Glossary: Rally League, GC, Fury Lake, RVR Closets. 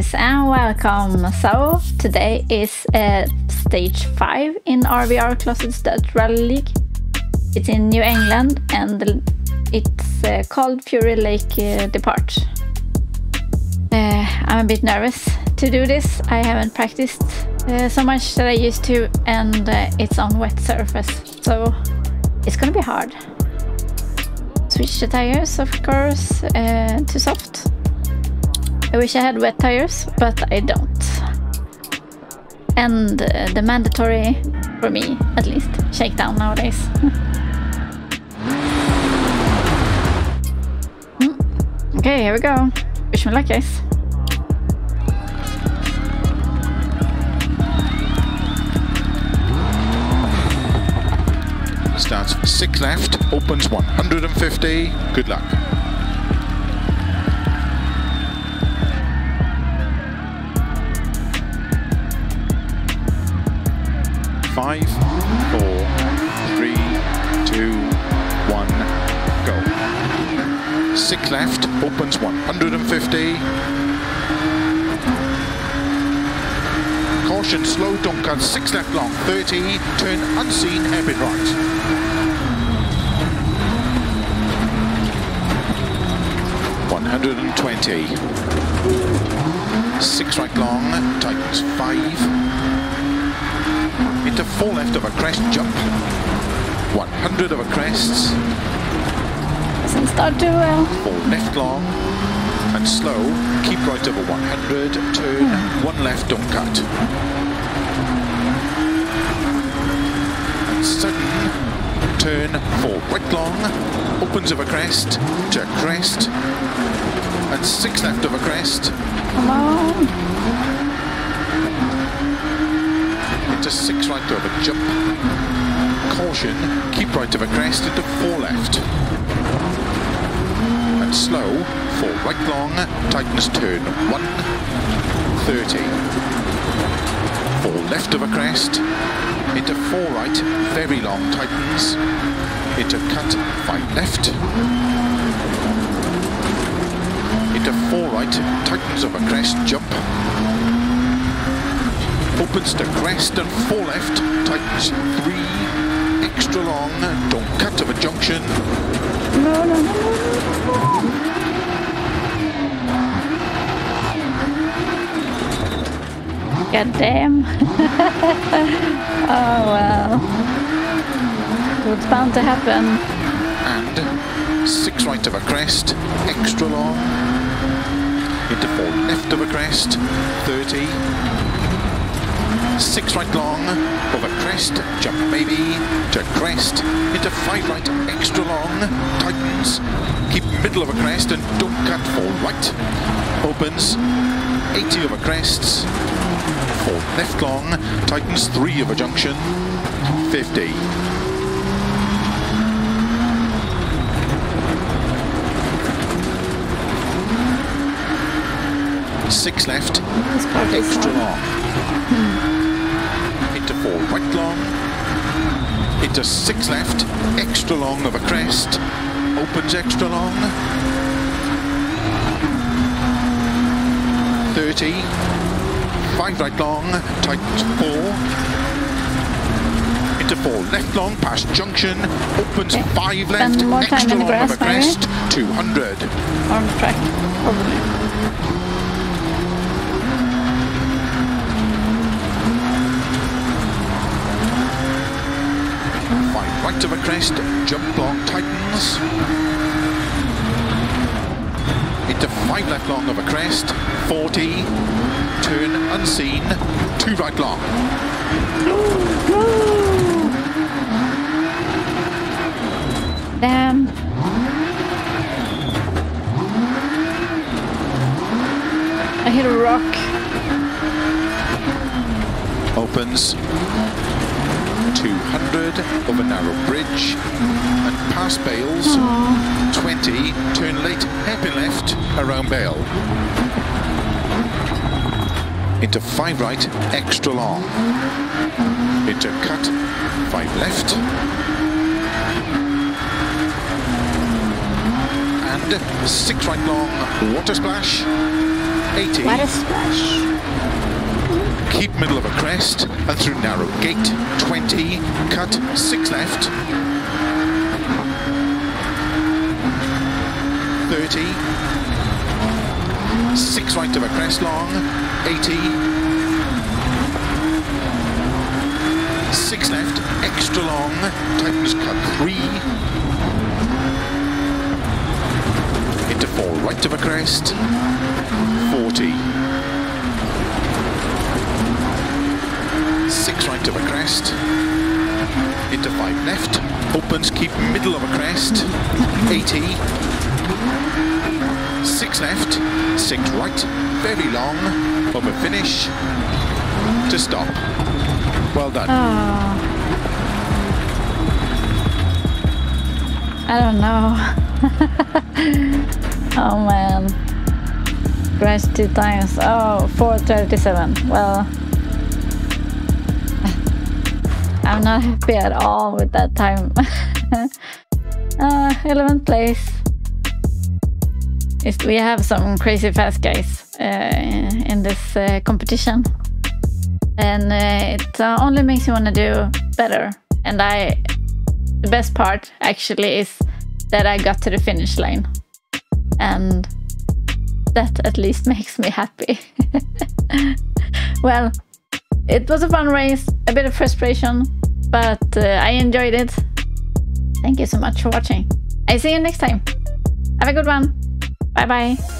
guys and welcome! So today is stage 5 in RVR Closets at Rally League. It's in New England and it's called Fury Lake Depart. I'm a bit nervous to do this. I haven't practiced so much that I used to, and it's on wet surface, so it's gonna be hard. Switch the tires, of course, to soft. I wish I had wet tires, but I don't. And the mandatory, for me at least, shakedown nowadays. Okay, here we go. Wish me luck, guys. Starts 6 left, opens 150. Good luck. Left, opens 150. Caution, slow, don't cut. 6 left long, 30. Turn unseen, airbit right. 120. 6 right long, tightens 5. Into 4 left of a crest, jump. 100 of a crest. Doesn't start too well. 4 left long and slow. Keep right over 100. Turn 1 left. Don't cut. And sudden turn 4 right long. Opens over crest to crest and 6 left over crest. Come on. Into 6 right over jump. Caution. Keep right over crest into 4 left. Slow, 4 right long, tightens turn 130. 4 left of a crest, into 4 right, very long, tightens, into cut, 5 left, into 4 right, tightens of a crest, jump, opens to crest and 4 left, tightens 3, extra long, don't cut of a junction. God damn. Oh well. It was bound to happen. And 6 right of a crest, extra long. Into 4 left of a crest, 30. 6 right long, over crest, jump maybe, to crest, into 5 right, extra long, tightens, keep middle of a crest and don't cut, 4 right, opens, 80 of a crest, 4 left long, tightens 3 of a junction, 50. 6 left, extra long. Into 4 right long, into 6 left, extra long of a crest, opens extra long, 30, 5 right long, tightens 4, into 4 left long, past junction, opens 5 left, extra long of a crest, 200. On track, probably. 5 right of a crest, jump long, tightens. Into 5 left long of a crest, 40. Turn unseen, 2 right long. Damn. I hit a rock. Opens. 200 over narrow bridge and past bales. Aww. 20 turn late hairpin left around bale into 5 right extra long into cut 5 left and 6 right long water splash 80. What a splash. Keep middle of a crest and through narrow gate. 20, cut, 6 left. 30. 6 right of a crest long. 80. 6 left, extra long. Tightens cut 3. To 4 right of a crest, 40. 6 right of a crest, into 5 left, opens, keep middle of a crest, 80. 6 left, 6 right, very long, of a finish, to stop. Well done. Oh. I don't know. Oh man, crashed 2 times. Oh, 4:37. Well, I'm not happy at all with that time. 11th place. We have some crazy fast guys in this competition, and it only makes you want to do better. And the best part actually is that I got to the finish line. And that at least makes me happy. Well, it was a fun race, a bit of frustration, but I enjoyed it. Thank you so much for watching. I see you next time. Have a good one. Bye bye.